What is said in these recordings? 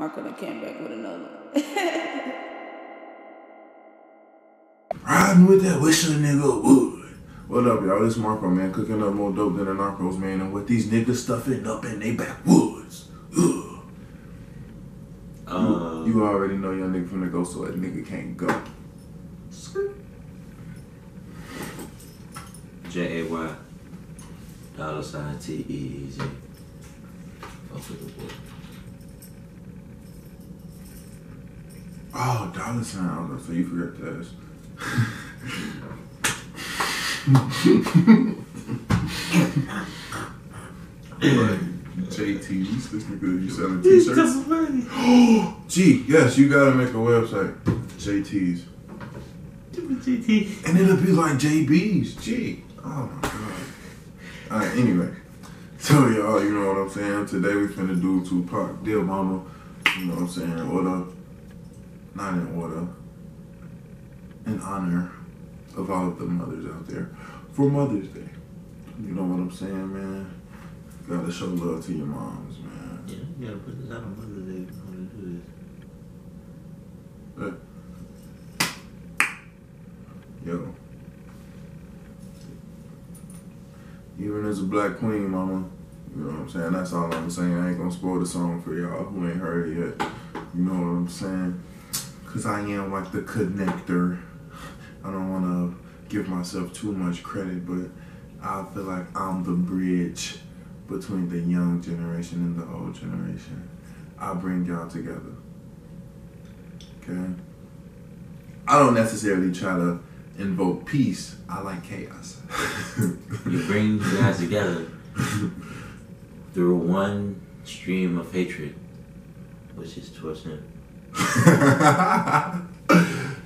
Marco done came back with another one. Riding with that wishing nigga wood. What up, y'all? It's Marco, man. Cooking up more dope than the narcos, man. And with these niggas stuffing up in they backwoods. You already know your nigga finna go, so that nigga can't go. J-A-Y. $ T-E-E-Z. Fuck with the boy. Oh, $. Okay, so you forgot to ask. Like, JT, this nigga, you selling t-shirts? Oh, gee, yes, you gotta make a website. JT's. JT. And it'll be like JB's. Gee. Oh my god. Alright, anyway. So y'all, you know what I'm saying? Today we finna do Tupac, Dear Mama. You know what I'm saying? In order. Not in order. In honor of all of the mothers out there. For Mother's Day. You know what I'm saying, man? You gotta show love to your moms, man. Yeah, you gotta put this out on Mother's Day if you wanna do this. Hey. Yo. Even as a black queen, mama, you know what I'm saying? That's all I'm saying. I ain't gonna spoil the song for y'all who ain't heard it yet. You know what I'm saying? Cause I am like the connector. I don't wanna give myself too much credit, but I feel like I'm the bridge between the young generation and the old generation. I bring y'all together. Okay? I don't necessarily try to invoke peace, I like chaos. You bring you guys together through one stream of hatred, which is towards him.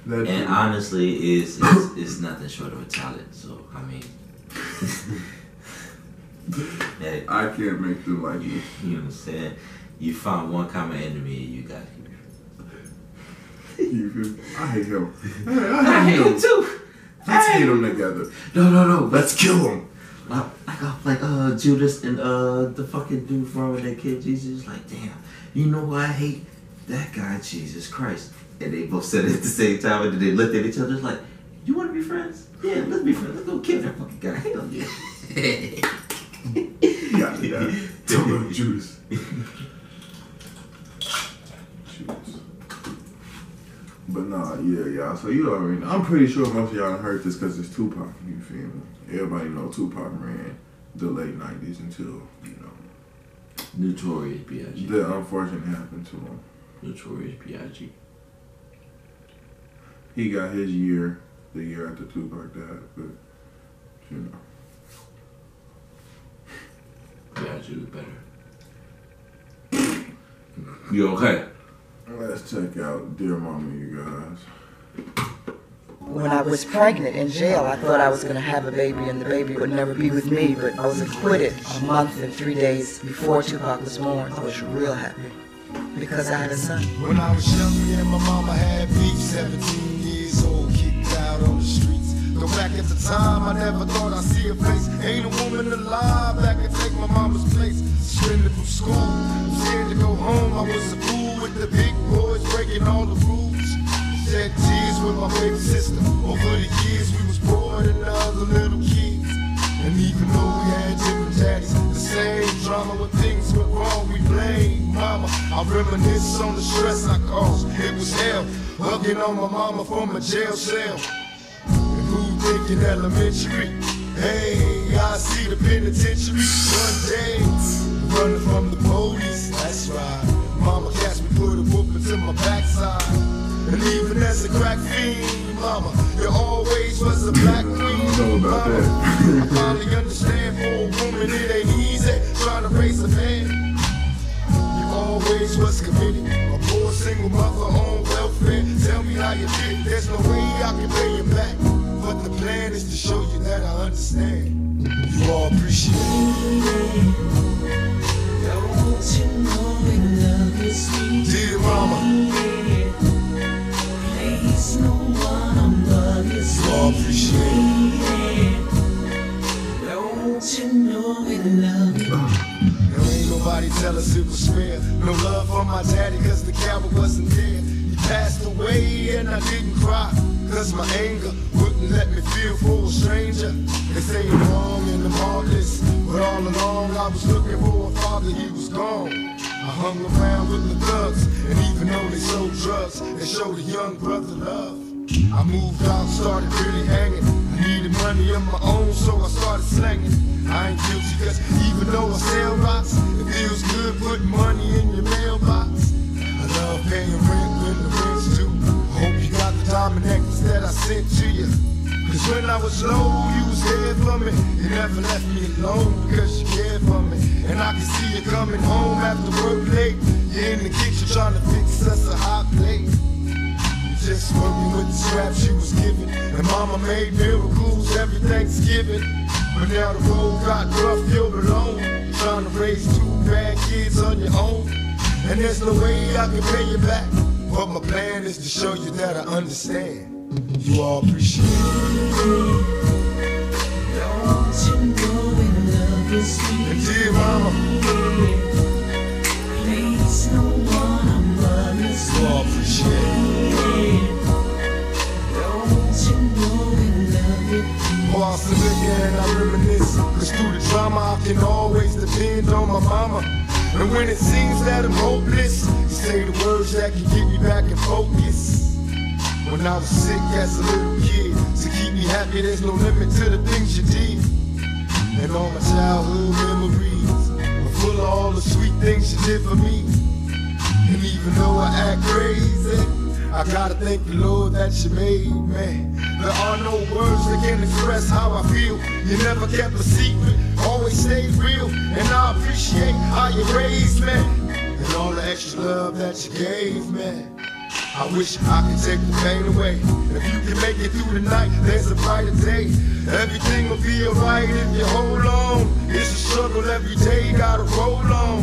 And true. Honestly, it's nothing short of a talent. So I mean, that, I can't make them like you. You understand? You find one common enemy, and you got him. You feel me? I hate him. I hate him too. Let's hate them together. No. Let's kill them. Like Judas and the fucking dude from that kid Jesus. Like, damn. You know why I hate that guy, Jesus Christ? And they both said it at the same time, and then they looked at each other like, "You want to be friends? Yeah, let's be friends. Let's go kill that fucking guy. Hell yeah." Got it, guy. Don't go Judas. But nah, yeah, y'all. So you already know. I'm pretty sure most of y'all heard this because it's Tupac. You feel me? Everybody know Tupac ran the late 90s until, you know, Notorious B.I.G. The unfortunate happened to him. Notorious B.I.G. He got his year, the year after Tupac died, but, you know. B.I.G. was better. You okay? Let's check out Dear Mama, you guys. When I was pregnant in jail, I thought I was going to have a baby and the baby would never be with me, but I was acquitted a month and 3 days before Tupac was born. I was real happy because I had a son. When I was young, me and my mama had beef, 17 years old, kicked out on the streets. Though back at the time, I never thought I'd see a face. Ain't a woman alive that could take my mama's place. Suspended from school, scared to go home, I was a fool. With the big boys breaking all the rules. Shed tears with my baby sister. Over the years we was poorer than the other little kids. And even though we had different daddies, the same drama when things went wrong, we blamed mama. I reminisce on the stress I caused. It was hell, hugging on my mama from a jail cell. And who thinking elementary? Hey, I see the penitentiary one day, running from the police. That's right. Mama catch me, put a whoop into my backside. And even as a crack fiend, mama, there always was a black queen. I don't know about that. I finally understand for a woman it ain't easy trying to raise a man. You always was committed. A poor single mother on welfare. Tell me how you did. There's no way I can pay you back. But the plan is to show you that I understand. You all appreciate it. Don't you know we love you, sweet dear mama? Please, no one above you, sweet. Don't you know we love you? There ain't nobody tell us it was fair. No love for my daddy cause the coward wasn't there. He passed away and I didn't cry, cause my anger wouldn't let me feel for a stranger. They say I'm wrong and I'm all this, but all along I was looking for a father, he was gone. I hung around with the thugs, and even though they sold drugs, they showed a young brother love. I moved out, started really hanging. I needed money of my own, so I started slanging. I ain't guilty, cause even though I sell rocks, it feels good putting money in your mailbox. I love paying rent when the rent's due. I hope you got the diamond necklace that I sent to you, cause when I was low, you was there for me. You never left me alone because you cared for me. And I can see you coming home after work late. You're in the kitchen trying to fix us a hot plate. Just working with the scraps she was giving. And mama made miracles every Thanksgiving. But now the road got rough, you're alone. You're trying to raise two bad kids on your own. And there's no way I can pay you back. But my plan is to show you that I understand. You all appreciate it. Don't you know when love is sweet? And dear mama, please no one I'm running to. You all appreciate it. Don't you know when love is sweet? Oh, I sit here and I reminisce, cause through the drama I can always depend on my mama. And when it seems that I'm hopeless, you say the words that can get me back in focus. When I was sick as a little kid, to keep me happy, there's no limit to the things you did. And all my childhood memories were full of all the sweet things you did for me. And even though I act crazy, I gotta thank the Lord that you made me. There are no words that can express how I feel. You never kept a secret, always stayed real. And I appreciate how you raised me, and all the extra love that you gave me. I wish I could take the pain away. If you can make it through the night, there's a brighter day. Everything will be alright if you hold on. It's a struggle every day, gotta roll on.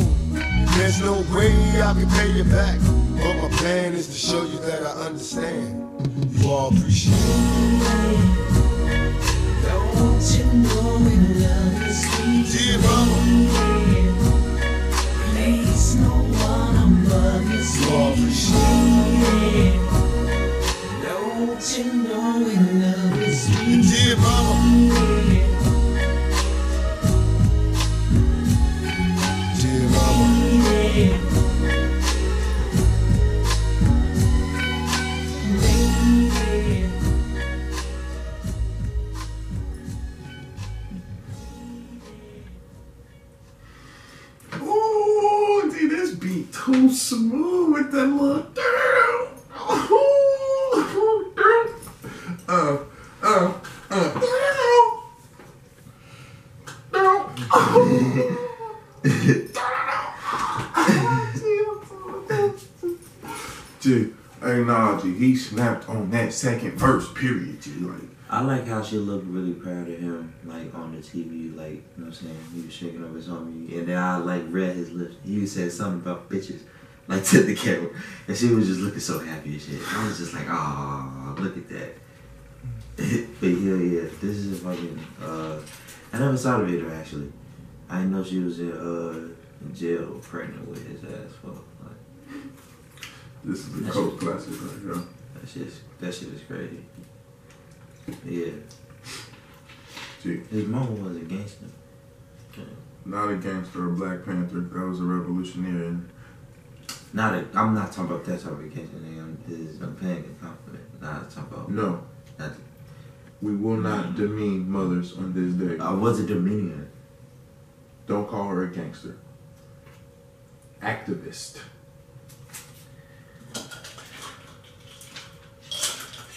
There's no way I can pay you back, but my plan is to show you that I understand. You all appreciate it. Don't you know when love is sweet? Dear mama, please no one I'm loving. You all appreciate it. Don't you know when love is sweet? Dear mama, dear mama. Ooh, dude, this beat too smooth with that little dude, acknowledge he snapped on that second verse, period, dude. Like, I like how she looked really proud of him, like on the TV, like, you know what I'm saying? He was shaking over his homie, and then I like read his lips. He said something about bitches, like to the camera, and she was just looking so happy and shit. I was just like, ah, look at that. But yeah, this is a fucking. I never saw the video actually. I didn't know she was in jail, pregnant with his ass. Fuck. Like, this is a cult classic right here. That shit is crazy. Yeah. Gee. His mama was a gangster. Okay. Not a gangster or Black Panther. That was a revolutionary. I'm not talking about that type of gangster. I'm paying a compliment. Not talking about. No. We will not demean mothers on this day. I wasn't demeaning her. Don't call her a gangster. Activist.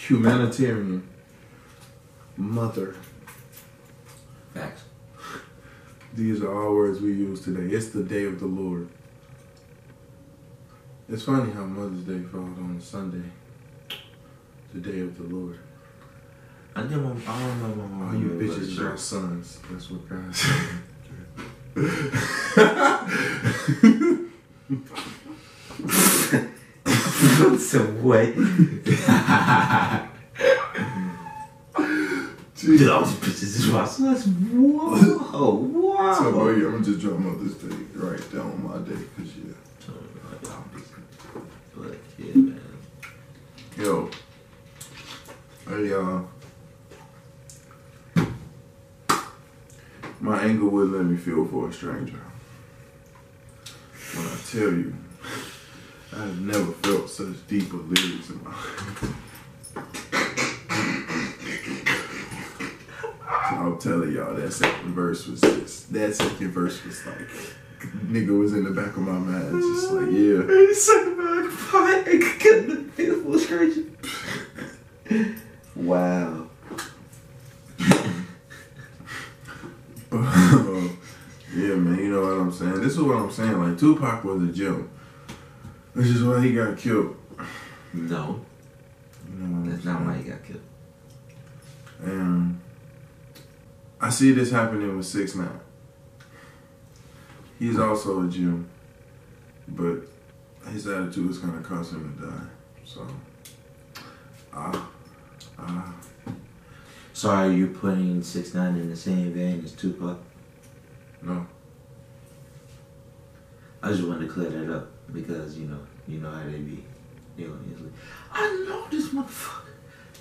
Humanitarian. Mother. Facts. These are all words we use today. It's the day of the Lord. It's funny how Mother's Day falls on Sunday. The day of the Lord. I don't know all you bitches are sons. That's what God said. So what? $3 pieces is right. So that's whoa. So bro, yeah, I'm just dropping off this thing right down on my day, cause yeah. But yeah, man. Yo. Hey y'all. My anger wouldn't let me feel for a stranger. When I tell you, I've never felt such deeper lyrics in my life. I'm telling y'all, that second verse was just, that second verse was like, nigga was in the back of my mind, just like, yeah. I suck back, I couldn't feel for a stranger. Wow. Yeah, man, you know what I'm saying? This is what I'm saying. Like, Tupac was a gem. Which is why he got killed. No. You know that's not why he got killed. And I see this happening with 6ix9ine. He's also a gem. But his attitude is going to cause him to die. So, So are you putting 6ix9ine in the same vein as Tupac? No. I just wanted to clear that up because you know how they be. They don't usually. I know this motherfucker.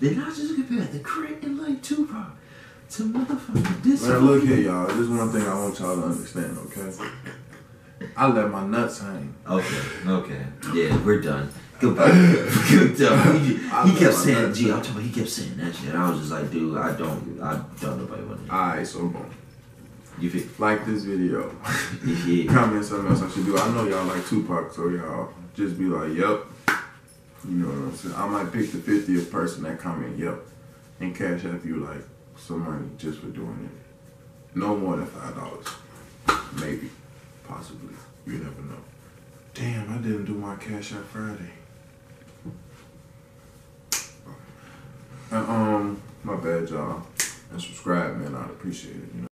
Then I just get back the crack and like Tupac to motherfucker this. Man, look here, y'all. There's one thing I want y'all to understand, okay? I let my nuts hang. Okay. Yeah, we're done. Goodbye. He kept saying, "Gee," I'm talking about. He kept saying that shit. I was just like, dude, I don't nobody want to. Alright, so boom. You think? Like this video. Yeah. Comment something else I should do. I know y'all like Tupac, so y'all just be like, yep. You know what I'm saying? I might pick the 50th person that comment, yep, and cash out you like some money just for doing it. No more than $5. Maybe. Possibly. You never know. Damn, I didn't do my cash out Friday. My bad, y'all. And subscribe, man. I'd appreciate it, you know.